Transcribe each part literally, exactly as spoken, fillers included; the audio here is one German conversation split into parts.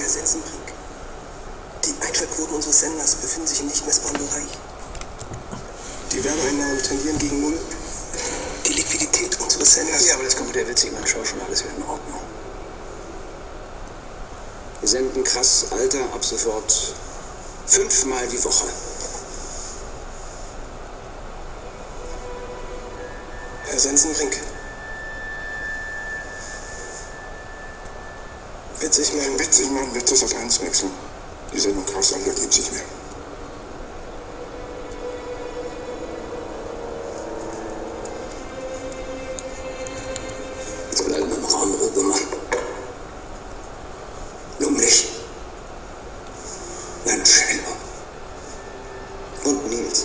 Herr Sensenbrink. Die Einschaltquoten unseres Senders befinden sich im nicht messbaren Bereich. Die Werbeeinnahmen tendieren gegen Null. Die Liquidität unseres Senders... Ja, aber das kommt der witzige Mann, schau schon, alles wieder in Ordnung. Wir senden krass Alter ab sofort fünfmal die Woche. Herr Sensenbrink. Witzig, Mann. Witzig, Mann, wird das auf eins wechseln. Die Sendung krass Alter gibt sich mehr. So bleiben wir im Raum, Ruhe, Mann. Nur mich. Mein Cello. Und Nils.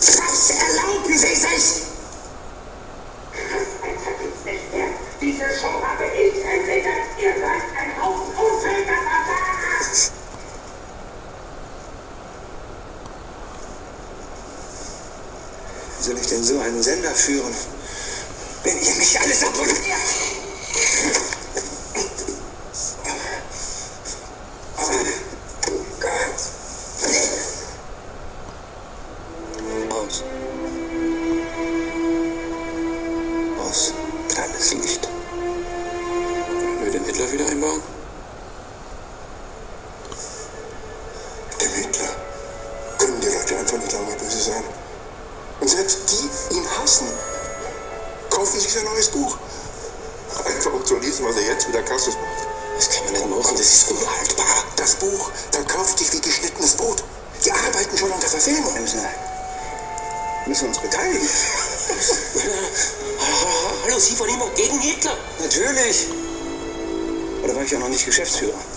Was erlauben Sie sich? Diese Show habe ich entwickelt. Ihr seid ein Haufen unfähiger Versager. Wie soll ich denn so einen Sender führen, wenn ihr mich alles abonniert? Aus. Aus. Kleines Licht. Können wir den Hitler wieder einbauen? Der Hitler. Können die Leute einfach nicht einmal böse sein? Und selbst die ihn hassen, kaufen sich ein neues Buch. Einfach um zu lesen, was er jetzt wieder Kassus macht. Das kann man nicht machen, das ist unhaltbar. Das Buch verkauft sich wie geschnittenes Brot. Die arbeiten schon unter Verfilmung. Wir müssen, müssen uns beteiligen. Hallo, Sie waren immer gegen Hitler? Natürlich. Oder war ich ja noch nicht Geschäftsführer?